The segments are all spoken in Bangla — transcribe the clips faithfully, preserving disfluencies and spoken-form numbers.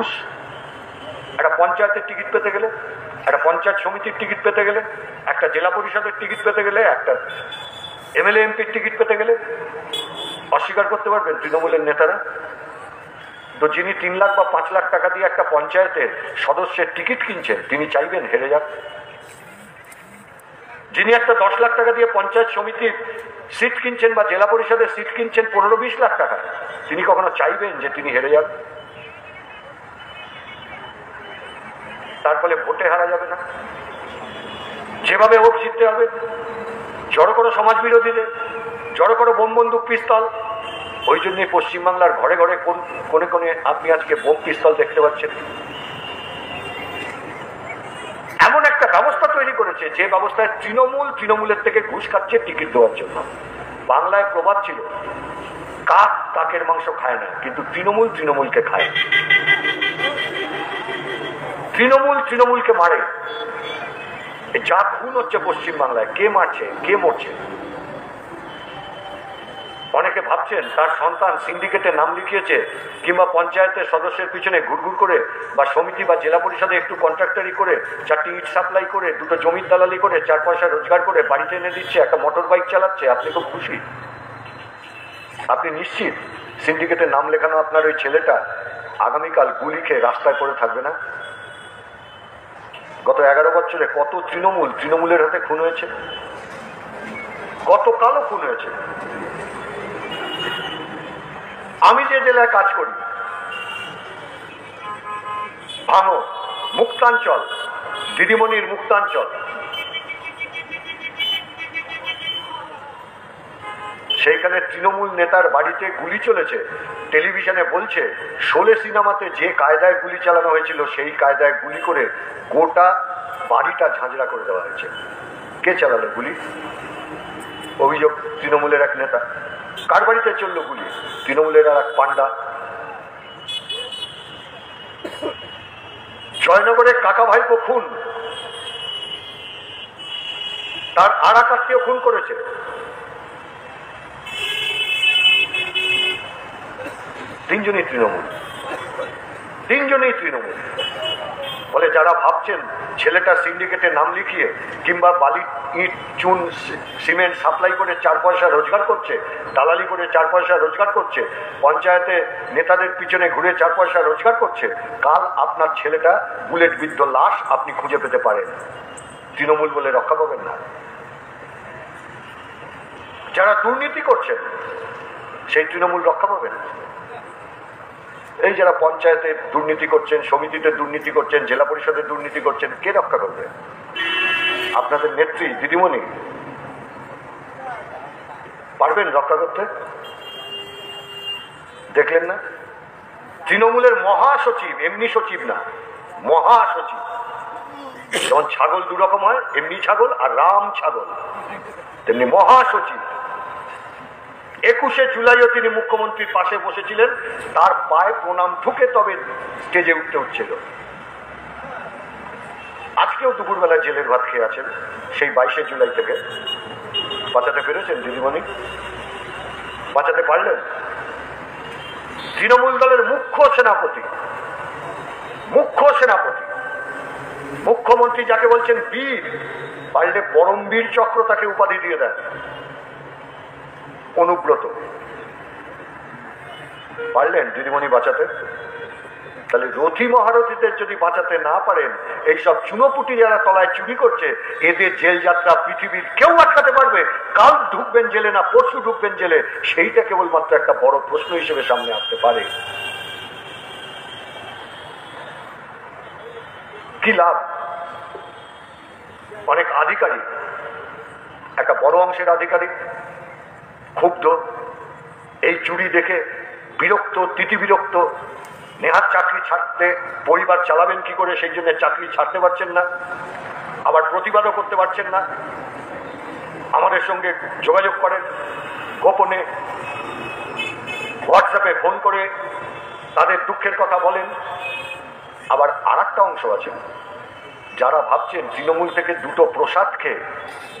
ঘুষ, একটা পঞ্চায়েতের টিকিট পেতে গেলে, একটা পঞ্চায়েত সমিতির টিকিট পেতে গেলে, একটা জেলা পরিষদের টিকিট পেতে গেলে, একটা এমএলএ এমপির টিকিট পেতে গেলে অস্বীকার করতে পারবেন তৃণমূলের নেতারা? তো যিনি তিন লাখ বা পাঁচ লাখ টাকা দিয়ে একটা পঞ্চায়েতের সদস্যের টিকিট কিনছেন তিনি চাইবেন হেরে যান? যিনি একটা দশ লাখ টাকা দিয়ে পঞ্চায়েত সমিতির সিট কিনছেন বা জেলা পরিষদের সিট কিনছেন পনেরো বিশ লাখ টাকা, তিনি কখনো চাইবেন যে তিনি হেরে যান? তার ফলে ভোটে হারা যাবে না, যেভাবে হোক জিততে হবে। জড়ো করো সমাজ বিরোধীদের, জড়ো করো বোম বন্দুক পিস্তল। ওই জন্যই পশ্চিমবাংলার ঘরে ঘরে কোন কোনে কোনে আপনি আজকে বোম পিস্তল দেখতে পাচ্ছেন। এমন একটা ব্যবস্থা তৈরি করেছে যে ব্যবস্থায় তৃণমূল তৃণমূলের থেকে ঘুষ খাচ্ছে টিকিট দেওয়ার জন্য। বাংলায় প্রবাদ ছিল কাক কাকের মাংস খায় না, কিন্তু তৃণমূল তৃণমূলকে খায়, তৃণমূল তৃণমূলকে মারে। যা খুন হচ্ছে পশ্চিমবাংলায়, কে মারছে, কে মরছে? অনেকে ভাবছেন তার সন্তান সিন্ডিকেটে নাম লিখিয়েছে কিংবা পঞ্চায়েতের সদস্যের পিছনে ঘুরঘুর করে বা সমিতি বা জেলা পরিষদে একটু কন্ট্রাক্টারি করে চারটি ইট সাপ্লাই করে দুটো জমির দালালি করে চার পয়সা রোজগার করে বাড়িতে এনে দিচ্ছে, একটা মোটর বাইক চালাচ্ছে। আপনি খুব খুশি, আপনি নিশ্চিত সিন্ডিকেটে নাম লেখানো আপনার ওই ছেলেটা আগামীকাল গুলি খেয়ে রাস্তায় পড়ে থাকবে না? গত এগারো বছরে কত তৃণমূল তৃণমূলের হাতে খুন হয়েছে, গতকালও খুন হয়েছে। আমি যে জেলায় কাজ করি, ভাঙর মুক্তাঞ্চল, দিদিমণির মুক্তাঞ্চল, সেইখানে তৃণমূল নেতার বাড়িতে গুলি চলেছে। টেলিভিশনে বলছে শোলে সিনেমাতে যে কায়দায় গুলি চালানো হয়েছিল সেই কায়দায় গুলি করে গোটা বাড়িটা ঝাঁঝরা করে দেওয়া হয়েছে। কে চালালো গুলি? অভিযোগ তৃণমূলের এক নেতা। কার বাড়িতে চলল গুলি? তৃণমূলের আর এক পান্ডা। জয়নগরের কাকা ভাইকে খুন, তার আর এক আত্মীয় খুন করেছে। তিনজনই তৃণমূল, তিনজনই তৃণমূল। ফলে যারা ভাবছেন ছেলেটা সিন্ডিকেটে নাম লিখিয়ে কিংবা বালি ইট চুন সিমেন্ট সাপ্লাই করে চার পয়সা রোজগার করছে, দালালি করে চার পয়সা রোজগার করছে, পঞ্চায়েতে নেতাদের পিছনে ঘুরে চার পয়সা রোজগার করছে, কাল আপনার ছেলেটা বুলেটবিদ্ধ লাশ আপনি খুঁজে পেতে পারেন, তৃণমূল বলে রক্ষা পাবেন না। যারা দুর্নীতি করছেন সেই তৃণমূল রক্ষা পাবেন। এই যারা পঞ্চায়েতে দুর্নীতি করছেন, সমিতিতে দুর্নীতি করছেন, জেলা পরিষদে দুর্নীতি করছেন, কে রক্ষা করবে? আপনাদের নেত্রী দিদিমণি পারবেন রক্ষা করতে? দেখলেন না, তৃণমূলের মহাসচিব, এমনি সচিব না, মহাসচিব। যেমন ছাগল দু রকম হয়, এমনি ছাগল আর রাম ছাগল, তেমনি মহাসচিব। একুশে জুলাইও তিনি মুখ্যমন্ত্রীর পাশে বসেছিলেন, তার পায়ে প্রণাম ঢুকে তবে স্টেজে উঠতে হচ্ছিল। আজকেও দুপুরবেলা জেলের ভাত খেয়ে আছেন সেই বাইশে জুলাই থেকে। বাঁচাতে পেরেছেন দিদিমণি? বাঁচাতে পারলেন? তৃণমূল দলের মুখ্য সেনাপতি, মুখ্য সেনাপতি, মুখ্যমন্ত্রী যাকে বলছেন বীর, পারলে পরমবীর চক্র তাকে উপাধি দিয়ে দেন, অনুব্রত। পারলেন দিদিমণি বাঁচাতে? তাহলে রথী মহারথীদের যদি বাঁচাতে না পারেন, এইসব চুনোপুটি যারা তলায় চুরি করছে, এদের জেল যাত্রা পৃথিবীর কেউ আটকাতে পারবে? কাল ঢুকবেন জেলে না পরশু ঢুকবেন জেলে, সেইটা কেবলমাত্র একটা বড় প্রশ্ন হিসেবে সামনে আসতে পারে। কি লাভ? অনেক আধিকারিক, একটা বড় অংশের আধিকারিক ক্ষুব্ধ, এই চুরি দেখে বিরক্ত, তিতি বিরক্ত। নেহাত চাকরি ছাড়তে, পরিবার চালাবেন কি করে সেই জন্য চাকরি ছাড়তে পারছেন না, আবার প্রতিবাদও করতে পারছেন না। আমাদের সঙ্গে যোগাযোগ করেন গোপনে, হোয়াটসঅ্যাপে ফোন করে তাদের দুঃখের কথা বলেন। আবার আর একটা অংশ আছে যারা ভাবছেন তৃণমূল থেকে দুটো প্রসাদ খেয়ে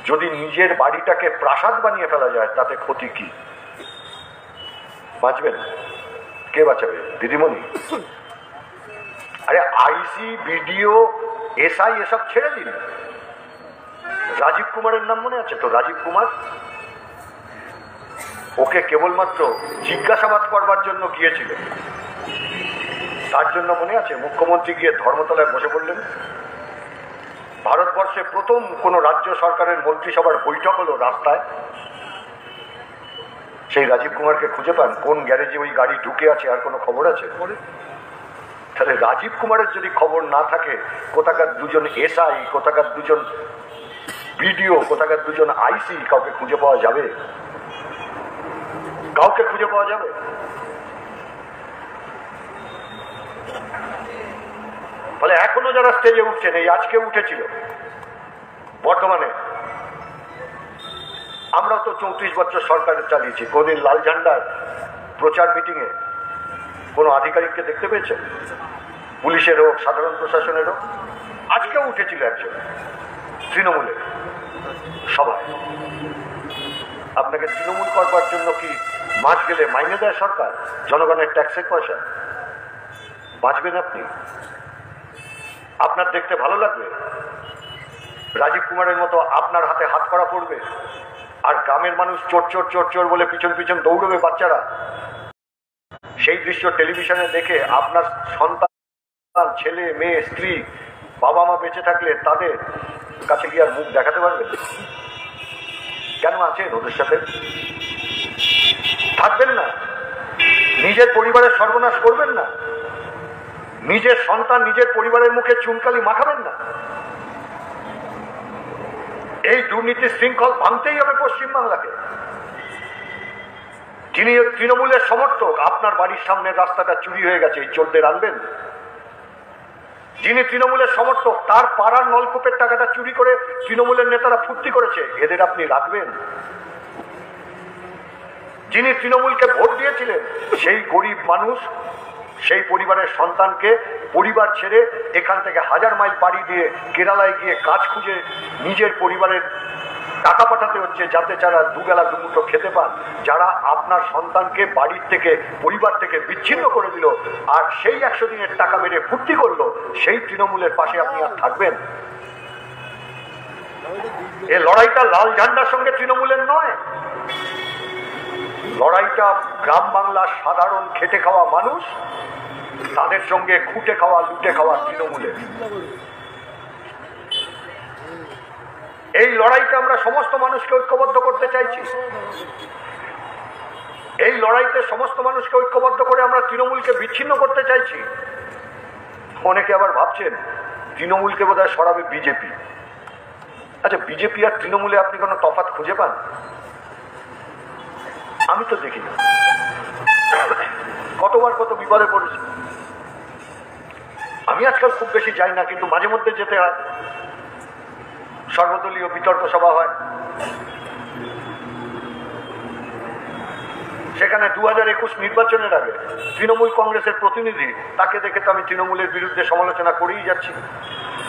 যদি নিজের বাড়িটাকে প্রাসাদ বানিয়ে ফেলা যায় তাতে ক্ষতি কি? বাঁচবেন? কে বাঁচাবে? দিদিমণি? अरे आईसी बीडीओ एसआई ये सब ছেড়ে দিন। রাজীব কুমারের নাম মনে আছে তো? রাজীব কুমার, ওকে কেবলমাত্র জিজ্ঞাসাবাদ করবার জন্য গিয়েছিল, তার জন্য মনে আছে মুখ্যমন্ত্রী গিয়ে ধর্মতলায় বসে বললেন ভারতবর্ষে প্রথম কোন রাজ্য সরকারের মন্ত্রিসভার বৈঠক হলো রাস্তায়। সেই রাজীব কুমারকে খুঁজে পান? কোন গ্যারেজে ওই গাড়ি ঢুকে আছে আর কোনো খবর আছে? তাহলে রাজীব কুমারের যদি খবর না থাকে, কোথাকার দুজন এসআই, কোথাকার দুজন বিডিও, কোথাকার দুজন আইসি কাউকে খুঁজে পাওয়া যাবে? কাউকে খুঁজে পাওয়া যাবে? ফলে এখনো যারা স্টেজে উঠছেন, এই আজকে উঠেছিল বর্তমানে, আমরা তো চৌত্রিশ বছর সরকার চালিয়েছি, কোনদিন লাল ঝান্ডার প্রচার মিটিংয়ে কোনো আধিকারিককে দেখতে পেয়েছে? পুলিশের হোক, সাধারণ প্রশাসনের হোক। আজকে উঠেছিল একজন তৃণমূলের সবাই। আপনাকে তৃণমূল করবার জন্য কি মাছ গেলে মাইনে দেয় সরকার? জনগণের ট্যাক্সের পয়সা বাঁচবেন আপনি? আপনার দেখতে ভালো লাগবে? রাজীব কুমারের মতো আপনার হাতে হাত করা পড়বে, আর গ্রামের মানুষ চোর চোর চোর চোর বলে পিছন পিছন দৌড়বে বাচ্চারা। সেই দৃশ্য টেলিভিশনে দেখে আপনার সন্তান, ছেলে মেয়ে, স্ত্রী, বাবা মা বেঁচে থাকলে তাদের কাছে কি আর মুখ দেখাতে পারবে? কেন আছেন ওদের সাথে? থাকবেন না? নিজের পরিবারের সর্বনাশ করবেন না? নিজের সন্তান, নিজের পরিবারের মুখে চুনকালি মাখাবেন না? এই দুর্নীতি শৃঙ্খল ভাঙতেই হবে পশ্চিমবাংলাকে। যিনি তৃণমূলের সমর্থক, আপনার বাড়ির সামনে রাস্তাটা চুরি হয়ে গেছে, এই চোরদের আনবেন? যিনি তৃণমূলের সমর্থক, তার পাড়ার নলকূপের টাকাটা চুরি করে তৃণমূলের নেতারা ফুর্তি করেছে, এদের আপনি রাখবেন? যিনি তৃণমূলকে ভোট দিয়েছিলেন, সেই গরিব মানুষ, সেই পরিবারের সন্তানকে পরিবার ছেড়ে এখান থেকে হাজার মাইল পাড়ি দিয়ে কেরালায় গিয়ে কাজ খুঁজে নিজের পরিবারের টাকা পাঠাতে হচ্ছে, যাতে যারা দুবেলা দুমুঠো খেতে পান, যারা আপনার সন্তানকে বাড়ির থেকে, পরিবার থেকে বিচ্ছিন্ন করে দিল, আর সেই একশো দিনের টাকা মেরে ফুর্তি করলো, সেই তৃণমূলের পাশে আপনি আর থাকবেন? এ লড়াইটা লাল ঝান্ডার সঙ্গে তৃণমূলের নয়, লড়াইটা গ্রাম বাংলার সাধারণ খেটে খাওয়া মানুষ, তাদের সঙ্গে খুঁটে খাওয়া, লুটে খাওয়া তৃণমূলের। এই লড়াইতে আমরা সমস্ত মানুষকে ঐক্যবদ্ধ করতে চাইছি। এই লড়াইতে সমস্ত মানুষকে ঐক্যবদ্ধ করে আমরা তৃণমূলকে বিচ্ছিন্ন করতে চাইছি। অনেকে আবার ভাবছেন তৃণমূলকে বোধহয় সরাবে বিজেপি। আচ্ছা, বিজেপি আর তৃণমূলে আপনি কোনো তফাৎ খুঁজে পান? আমি তো দেখি না। কতবার কত বিপদে পড়েছি আমি। আজকাল খুব বেশি যাই না, কিন্তু মাঝে মধ্যে যেতে হয়। সর্বদলীয় বিতর্ক সভা হয়, সেখানে দু হাজার একুশ নির্বাচনের আগে তৃণমূল কংগ্রেসের প্রতিনিধি, তাকে দেখে তো আমি তৃণমূলের বিরুদ্ধে সমালোচনা করেই যাচ্ছি।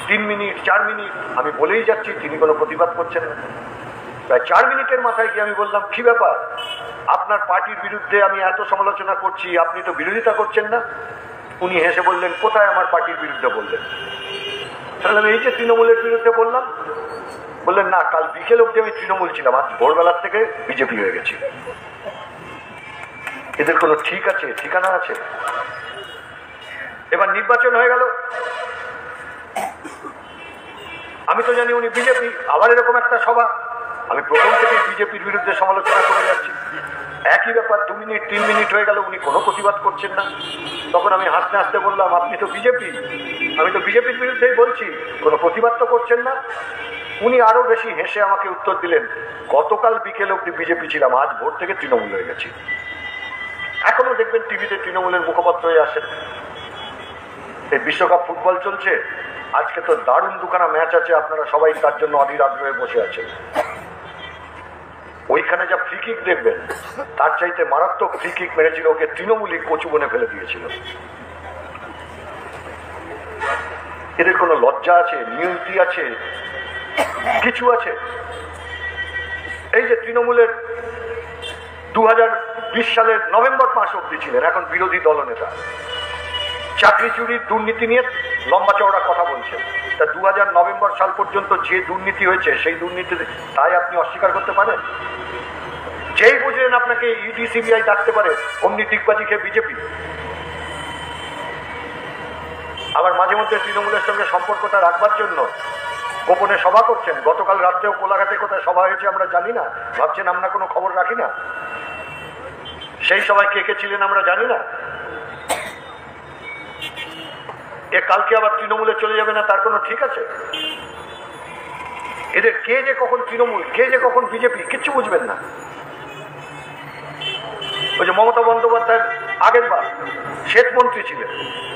তিন মিনিট চার মিনিট আমি বলেই যাচ্ছি, তিনি কোনো প্রতিবাদ করছেন না। প্রায় চার মিনিটের মাথায় গিয়ে আমি বললাম, কি ব্যাপার, আপনার পার্টির বিরুদ্ধে আমি এত সমালোচনা করছি, আপনি তো বিরোধিতা করছেন না? উনি হেসে বললেন, কোথায় আমার পার্টির বিরুদ্ধে বললেন? তাহলে আমি এই যে তৃণমূলের বিরুদ্ধে বললাম, বললেন না, কাল বিকেল অব্দি আমি তৃণমূল ছিলাম, আজ ভোরবেলার থেকে বিজেপি হয়ে গেছি। এদের কোনো ঠিক আছে, ঠিকানা আছে? এবার নির্বাচন হয়ে গেল, আমি তো জানি উনি বিজেপি। আবার এরকম একটা সভা, আমি প্রথম থেকে বিজেপির বিরুদ্ধে সমালোচনা করে যাচ্ছি, একই ব্যাপার। দু মিনিট তিন মিনিট হয়ে গেল, উনি কোনো প্রতিবাদ করছেন না। তখন আমি হাসতে হাসতে বললাম, আপনি তো বিজেপি, আমি তো বিজেপির বিরুদ্ধেই বলছি, কোনো প্রতিবাদ তো করছেন না। উনি আরো বেশি হেসে আমাকে উত্তর দিলেন, গতকাল বিকেল অব্দি বিজেপি ছিলাম, আজ ভোর থেকে তৃণমূল হয়ে গেছি। এখনো দেখবেন টিভিতে তৃণমূলের মুখপাত্র হয়ে আসেন। এই বিশ্বকাপ ফুটবল চলছে, আজকে তো দারুণ দুখানা ম্যাচ আছে, আপনারা সবাই তার জন্য অধীর আগ্রহে বসে আছেন। ওইখানে যা ফ্রি কিক দেখবেন, তার চাইতে মারাত্মক ফ্রি কিক মেরেছিল, ওকে তৃণমূলই কচু বনে ফেলে দিয়েছিল। এদের কোনো লজ্জা আছে, নিয়তি আছে, কিছু আছে? এই যে তৃণমূলের দু হাজার বিশ সালের নভেম্বর মাস অব্দি ছিলেন, এখন বিরোধী দলনেতা, চাকরি চুরির দুর্নীতি নিয়ে লম্বা চওড়া কথা বলছেন। তা দু হাজার নভেম্বর সাল পর্যন্ত যে দুর্নীতি হয়েছে সেই দুর্নীতি তাই আপনি অস্বীকার করতে পারেন? যেই বুঝলেন আপনাকে ইডি সিবিআই ডাকতে পারে অমনি দিগবাজি খেয়ে বিজেপি। আবার মাঝে মধ্যে তৃণমূলের সঙ্গে সম্পর্কটা রাখবার জন্য গোপনে সভা করছেন। গতকাল রাত্রেও কোলাঘাটে কোথায় সভা হয়েছে আমরা জানি না, ভাবছেন আমরা কোনো খবর রাখি না। সেই সভায় কে কে ছিলেন আমরা জানি না। এ কালকে আবার তৃণমূলে চলে যাবে না তার কোনো ঠিক আছে? এদের কে যে কখন তৃণমূল কে যে কখন বিজেপি কিচ্ছু বুঝবেন না। ওই যে মমতা বন্দ্যোপাধ্যায়ের আগের বার শ্বেত মন্ত্রী ছিলেন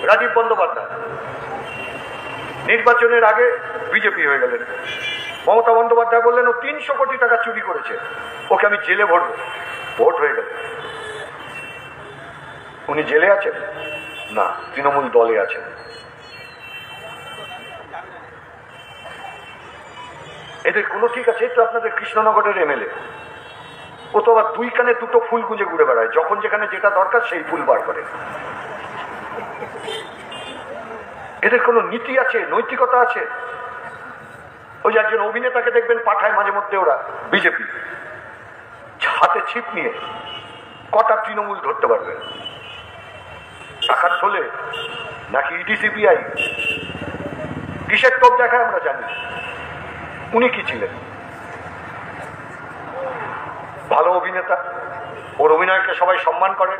রাজীব বন্দ্যোপাধ্যায়, নির্বাচনের আগে বিজেপি হয়ে গেলেন। মমতা বন্দ্যোপাধ্যায় বললেন ও তিনশো কোটি টাকা চুরি করেছে, ওকে আমি জেলে ভরব। ভোট হয়ে গেল, উনি জেলে আছেন না, তৃণমূল দলে আছেন। এদের কোনো ঠিক আছে? তো আপনাদের কৃষ্ণনগরের এমএলএ, ও তো আবার দুই কানে দুটো ফুল গুঁজে ঘুরে বেড়ায়, যখন যেখানে যেটা দরকার সেই ফুল বার করে। এদের কোনো নীতি আছে, নৈতিকতা আছে? ওই যে একজন অভিনেতাকে দেখবেন পাঠায় মাঝে মধ্যে ওরা বিজেপি, হাতে ছিপ নিয়ে কটা তৃণমূল ধরতে পারবে? টাকার ঠোলে নাকি ইডি সিবিআই কিসের টোপ দেখায় আমরা জানি। উনি কি ছিলেন? ভালো অভিনেতা, ওর অভিনয়কে সবাই সম্মান করে,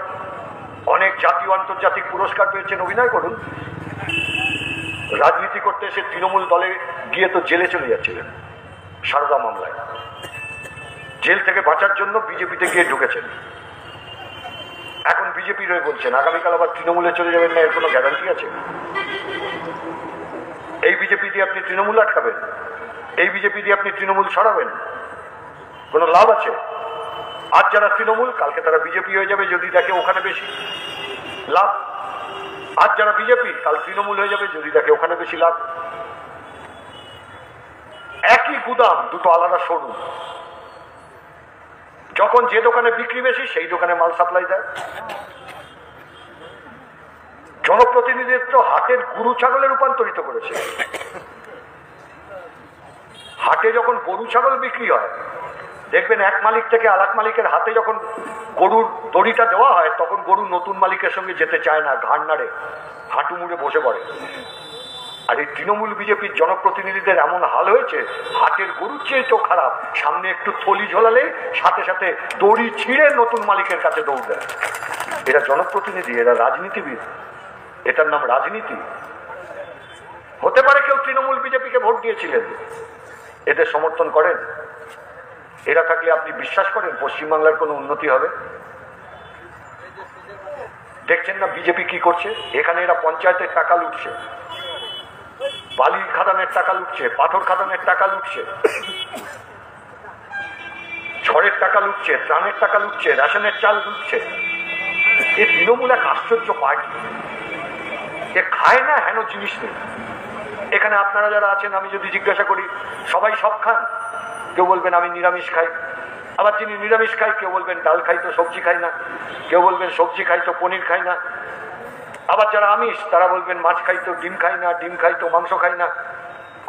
অনেক জাতীয় আন্তর্জাতিক পুরস্কার পেয়েছেন, অভিনয় করুন। রাজনীতি করতে এসে তৃণমূল দলে গিয়ে তো জেলে চলে যাচ্ছিলেন সারদা মামলায়। জেল থেকে বাঁচার জন্য বিজেপিতে গিয়ে ঢুকেছেন। এখন বিজেপি রয়ে বলছেন আগামীকাল আবার তৃণমূলে চলে যাবেন না, এর কোনো গ্যারান্টি আছে? এই বিজেপি দিয়ে আপনি তৃণমূল আটকাবেন? এই বিজেপি দিয়ে আপনি তৃণমূল সরাবেন? কোনো লাভ আছে? আজ যারা তৃণমূল কালকে তারা বিজেপি হয়ে যাবে যদি দেখে ওখানে বেশি লাভ। আজ যারা বিজেপি কাল তৃণমূল হয়ে যাবে যদি দেখে ওখানে বেশি লাভ। একই গুদাম, দুটো আলাদা শোরুম। যখন যে দোকানে বিক্রি বেশি সেই দোকানে মাল সাপ্লাই দেয়। জনপ্রতিনিধিত্ব হাটের গরু ছাগলে রূপান্তরিত করেছে। হাটে যখন গরু ছাগল বিক্রি হয় দেখবেন এক মালিক থেকে আরেক মালিকের হাতে যখন গরুর দড়িটা দেওয়া হয় তখন গরু নতুন মালিকের সঙ্গে যেতে চায় না, ঘাড় নাড়ে, হাঁটু মুড়ে বসে পড়ে। আর এই তৃণমূল বিজেপির জনপ্রতিনিধিদের এমন হাল হয়েছে, হাটের গরুর চেয়ে তো খারাপ, সামনে একটু থলি ঝোলালেই সাথে সাথে দড়ি ছিঁড়ে নতুন মালিকের কাছে দৌড় দেয়। এরা জনপ্রতিনিধি, এরা রাজনীতিবিদ, এটার নাম রাজনীতি। হতে পারে কেউ তৃণমূল বিজেপিকে ভোট দিয়েছিলেন, এদের সমর্থন করেন। এরা থাকলে আপনি বিশ্বাস করেন পশ্চিমবাংলার কোনো উন্নতি হবে? দেখছেন না বিজেপি কি করছে? এখানে এরা পঞ্চায়েতের টাকা লুটছে, বালির খাদানের টাকা লুটছে, পাথর খাদানের টাকা লুটছে, ঝড়ের টাকা লুটছে, ত্রাণের টাকা লুটছে, রেশনের চাল লুটছে। এই তৃণমূল এক আশ্চর্য পার্টি, এ খায় না হেন জিনিস নেই। এখানে আপনারা যারা আছেন আমি যদি জিজ্ঞাসা করি সবাই সব খান, কেউ বলবেন আমি নিরামিষ খাই, আবার যিনি নিরামিষ খাই কেউ বলবেন ডাল খাই তো সবজি খাই না, কেউ বলবেন সবজি খাই তো পনির খাই না, আবার যারা আমিষ তারা বলবেন মাছ খাই তো ডিম খাই না, ডিম খাই তো মাংস খাই না।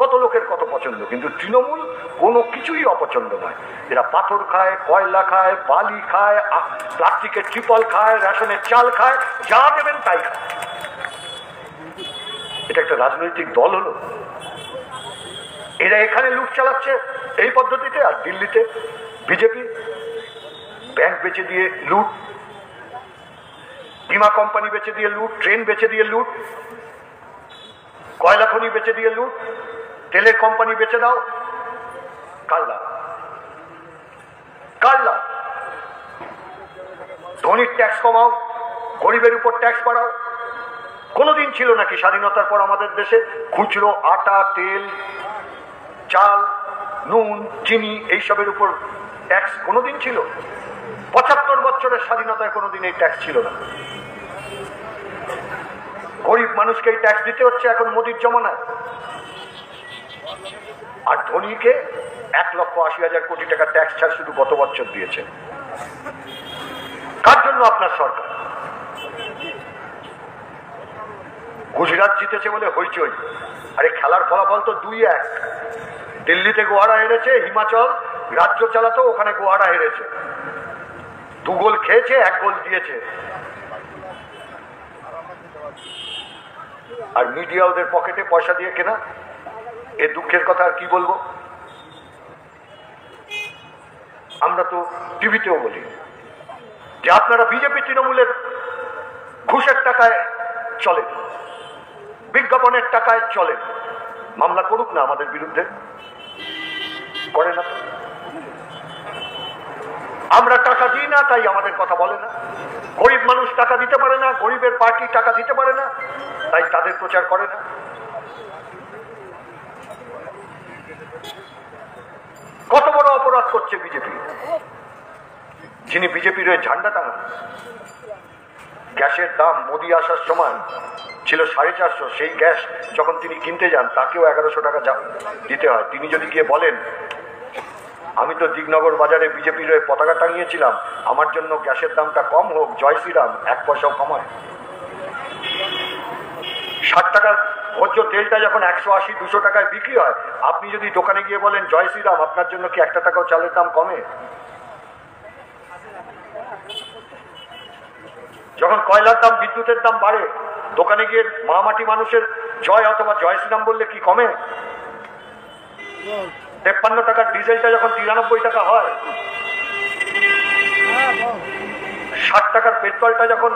কত লোকের কত পছন্দ, কিন্তু তৃণমূল কোনো কিছুই অপছন্দ নয়। এরা পাথর খায়, কয়লা খায়, বালি খায়, প্লাস্টিকের ত্রিপল খায়, রেশনের চাল খায়, যা দেবেন তাই খায়। এটা একটা রাজনৈতিক দল হলো? এরা এখানে লুট চালাচ্ছে এই পদ্ধতিতে, আর দিল্লিতে বিজেপি ব্যাংক বেচে দিয়ে লুট, বিমা কোম্পানি বেচে দিয়ে লুট, ট্রেন বেচে দিয়ে লুট, কয়লা খনি বেচে দিয়ে লুট, তেলের কোম্পানি বেচে দাও। কাল্লা কাল্লা ধনীর ট্যাক্স কমাও, গরিবের উপর ট্যাক্স বাড়াও। কোনোদিন ছিল নাকি স্বাধীনতার পর আমাদের দেশে খুচরো আটা, তেল, চাল, নুন, চিনি এইসবের উপর ট্যাক্স কোনোদিন ছিল? পঁচাত্তর বছরের স্বাধীনতায় কোনোদিন এই ট্যাক্স ছিল না। গরিব মানুষকে এই ট্যাক্স দিতে হচ্ছে এখন মোদির জমানায়, আর ধনীকে এক লক্ষ আশি হাজার কোটি টাকা ট্যাক্স ছাড় শুধু গত বছর দিয়েছে। কার জন্য আপনার সরকার? গুজরাট জিতেছে বলে হইচই, আরে খেলার ফলাফল তো দুই এক। দিল্লিতে গোয়ারা হেরেছে, হিমাচল রাজ্য চালাতো ওখানে গোয়ারা হেরেছে, দু গোল খেয়েছে এক গোল দিয়েছে। আর মিডিয়া ওদের পকেটে পয়সা দিয়ে কেনা, এ দুঃখের কথা আর কি বলবো। আমরা তো টিভিতেও বলি যে আপনারা বিজেপি তৃণমূলের ঘুষের টাকায় চলেন, বিজ্ঞাপনের টাকায় চলেন, মামলা করুক না আমাদের বিরুদ্ধে, করে না। আমরা টাকা দিই না তাই আমাদের কথা বলে না, গরিব মানুষ টাকা দিতে পারে না, গরিবের পার্টি টাকা দিতে পারে না তাই তাদের প্রচার করে না, কত বড় অপরাধ করছে বিজেপি। যিনি বিজেপির ওই ঝান্ডা টাঙান, গ্যাসের দাম মোদি আসার সময় ছিল সাড়ে চারশো, সেই গ্যাস যখন তিনি কিনতে যান তাকেও এগারোশো টাকা দিতে হয়। তিনি যদি গিয়ে বলেন আমি তো দিগনগর বাজারে বিজেপির ওই পতাকা টাঙিয়েছিলাম, আমার জন্য গ্যাসের দামটা কম হোক, জয় শ্রীরাম, এক পয়সাও কমায়। ষাট টাকার ভোজ্য তেলটা যখন একশো আশি দুশো টাকায় বিক্রি হয়, আপনি যদি দোকানে গিয়ে বলেন জয় শ্রীরাম, আপনার জন্য কি একটা টাকাও চালের দাম কমে? যখন কয়লার দাম, বিদ্যুতের দাম বাড়ে, দোকানে গিয়ে মহামাটি মানুষের জয় অথবা জয় শ্রীরাম বললে কি কমে? তেপ্পান্ন টাকার ডিজেলটা যখন তিরানব্বই টাকা হয়, ষাট টাকার পেট্রোলটা যখন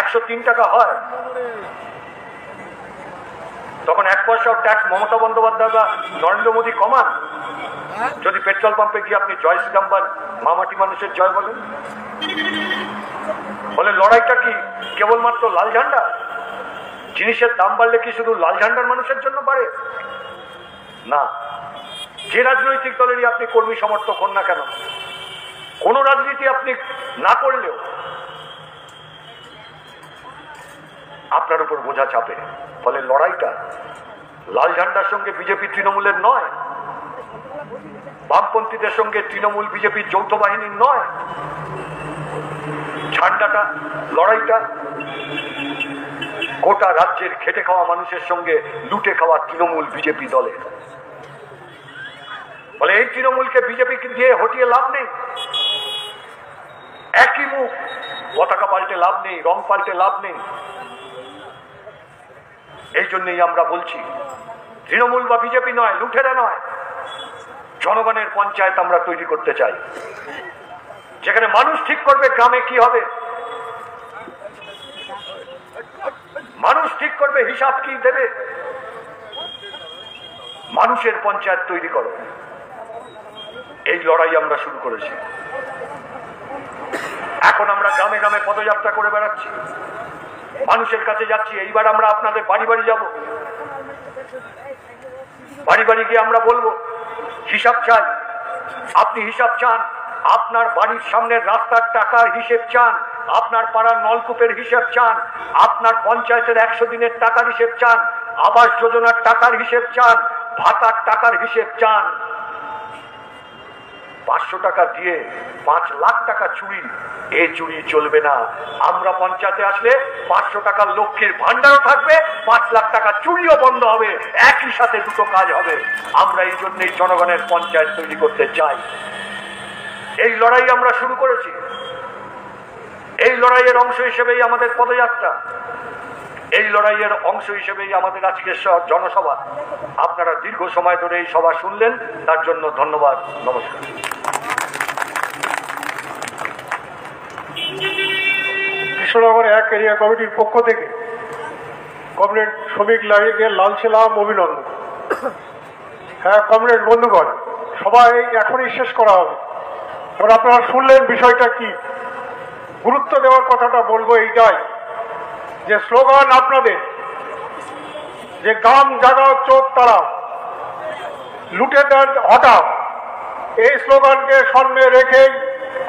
একশো তিন টাকা হয়, তখন এক পয়সাও ট্যাক্স মমতা বন্দ্যোপাধ্যায় বা নরেন্দ্র মোদী কমান? যদি পেট্রোল পাম্পে গিয়ে আপনি জয় শ্রীরাম বা মহামাটি মানুষের জয় বলেন, বলে লড়াইটা কি কেবলমাত্র লাল ঝান্ডা? জিনিসের দাম বাড়লে কি শুধু লাল ঝান্ডার মানুষের জন্য বাড়ে? না, যে রাজনৈতিক দলেরই আপনি কর্মী সমর্থক হন না কেন, কোনো রাজনীতি আপনি না করলেও আপনার উপর বোঝা চাপে। ফলে লড়াইটা লাল ঝান্ডার সঙ্গে বিজেপি তৃণমূলের নয়, বামপন্থীদের সঙ্গে তৃণমূল বিজেপির যৌথ বাহিনীর নয়, ঝান্ডাটা, লড়াইটা গোটা রাজ্যের খেটে খাওয়া মানুষের সঙ্গে লুটে খাওয়া তৃণমূল বিজেপি দলের। বলে এই তৃণমূলকে বিজেপি দিয়ে হটিয়ে লাভ নেই, একই মুখ, পতাকা পাল্টে লাভ নেই, রং পাল্টে লাভ নেই। এই জন্যই আমরা বলছি তৃণমূল বা বিজেপি নয়, লুঠেরা নয়, জনগণের পঞ্চায়েত আমরা তৈরি করতে চাই, যেখানে মানুষ ঠিক করবে গ্রামে কি হবে, মানুষ ঠিক করবে হিসাব কি দেবে। মানুষের পঞ্চায়েত তৈরি করো, এই লড়াই আমরা শুরু করেছি। এখন আমরা গ্রামে গ্রামে পদযাত্রা করে বেড়াচ্ছি, মানুষের কাছে যাচ্ছি। এইবার আমরা আপনাদের বাড়ি বাড়ি যাব, বাড়ি বাড়ি গিয়ে আমরা বলবো হিসাব চাই, আপনি হিসাব চান, আপনার বাড়ির সামনের রাস্তার টাকার হিসেব চান, আপনার পাড়ার নলকূপের হিসেব চান, আপনার পঞ্চায়েতের একশো দিনের টাকার হিসেব চান, আবাস যোজনার টাকার হিসেব চান, ভাতার টাকার হিসেব চান। পাঁচশো টাকা দিয়ে পাঁচ লাখ টাকা চুরি, এ চুরি চলবে না। আমরা পঞ্চায়েতে আসলে পাঁচশো টাকার লক্ষ্মীর ভান্ডারও থাকবে, পাঁচ লাখ টাকা চুরিও বন্ধ হবে, একই সাথে দুটো কাজ হবে। আমরা এই জন্যই জনগণের পঞ্চায়েত তৈরি করতে চাই, এই লড়াই আমরা শুরু করেছি। এই লড়াইয়ের অংশ হিসেবেই আমাদের পদযাত্রা, এই লড়াইয়ের অংশ হিসেবেই আমাদের আজকের জনসভা। আপনারা দীর্ঘ সময় ধরে এই সভা শুনলেন, তার জন্য ধন্যবাদ, নমস্কার। কৃষ্ণনগর এক এরিয়া কমিটির পক্ষ থেকে কমরেড শমীক লাহিড়ীকে লাল সালাম, অভিনন্দন। হ্যাঁ কমরেড বন্ধুগণ, সবাই এখনই শেষ করা হবে। এবার আপনারা শুনলেন বিষয়টা কি, গুরুত্ব দেওয়ার কথাটা বলবো এইটাই যে স্লোগান আপনাদের, যে গাম জাগাও চোখ তারা লুটে দেন হঠাৎ, এই স্লোগানকে সামনে রেখে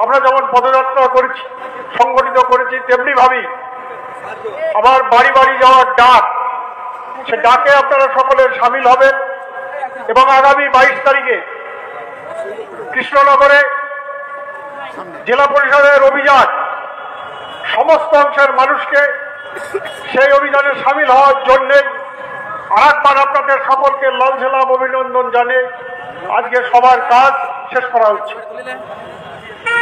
আমরা যেমন পদযাত্রা করেছি, সংগঠিত করেছি, তেমনি ভাবি আবার বাড়ি বাড়ি যাওয়ার ডাক, সে ডাকে আপনারা সকলে সামিল হবেন। এবং আগামী বাইশ তারিখে কৃষ্ণনগরে জেলা পরিষদের অভিযান সমস্ত অংশের মানুষকে সেই অভিযানে সামিল হওয়ার জন্য আরেকবার আপনাদের সকলকে লাল সালাম অভিনন্দন জানিয়ে আজকে সবার কাজ শেষ করা হচ্ছে।